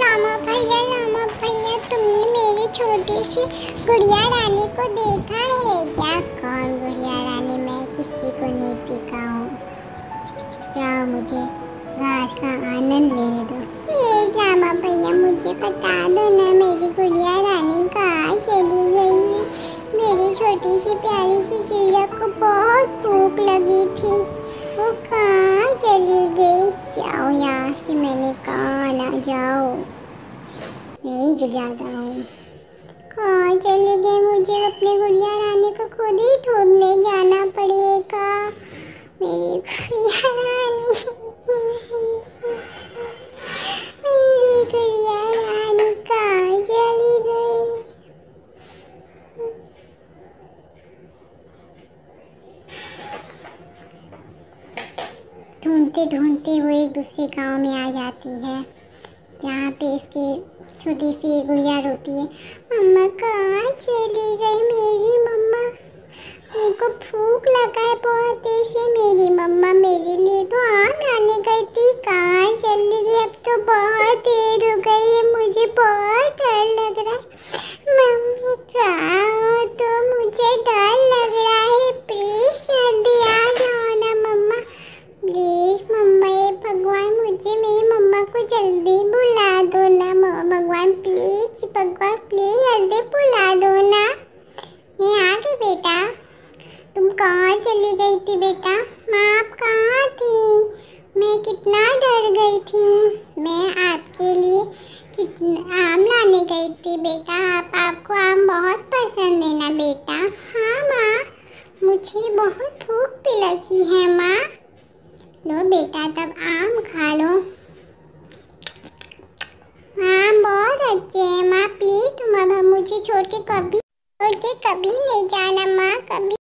रामा भैया तुमने मेरी छोटी सी गुड़िया रानी को देखा है क्या? कौन गुड़िया रानी? मैं किसी को नहीं देखा हूँ। जाओ मुझे घास का आनंद लेने दो। हे रामा भैया मुझे बता दो ना मेरी गुड़िया रानी कहाँ चली गई है? मेरी छोटी सी प्यारी सी चिड़िया को बहुत भूख लगी थी, वो कहाँ चली गई? जाओ यहाँ से, मैंने कहा ना जाओ, नहीं जाता हूँ। कहाँ चली गई? मुझे अपने गुड़िया रानी को खुद ही ढूंढने जाना पड़ेगा। मेरी गुड़िया रानी, मेरी गुड़िया रानी कहाँ चली गई? ढूंढते ढूंढते वो एक दूसरे गांव में आ जाती है, जहाँ पे इसकी छोटी सी गुड़िया रोती है, मम्मा कहाँ चली गई मेरी मम्मा? मेरे को भूख लगा है बहुत देर से, मेरी मम्मा मेरे लिए तो आम लाने गई थी, कहाँ चली गई? अब तो बहुत देर हो गई है, मुझे बहुत डर लग रहा है। मम्मी कहाँ हो तो? मुझे डर लग रहा है, प्लीज़ जल्दी आ जाओ ना मम्मा, प्लीज़ मम्मा, ये भगवान मुझे मेरी मम्मा को जल्दी बुला दो ना भगवान, प्लीज़ भगवान प्लीज़ जल्दी बुला दो ना। मैं आ गई बेटा। तुम कहाँ चली गई थी बेटा? माँ आप कहाँ थी? मैं कितना डर गई थी, मैं आपके लिए कितना आम लाने गई थी बेटा। आपको आम बहुत पसंद है ना बेटा? हाँ माँ मुझे बहुत भूख भी लगी है माँ। लो बेटा तब आम खा लो, आम बहुत अच्छे हैं माँ, प्लीज तुम अब मुझे छोड़ के कभी नहीं जाना माँ, कभी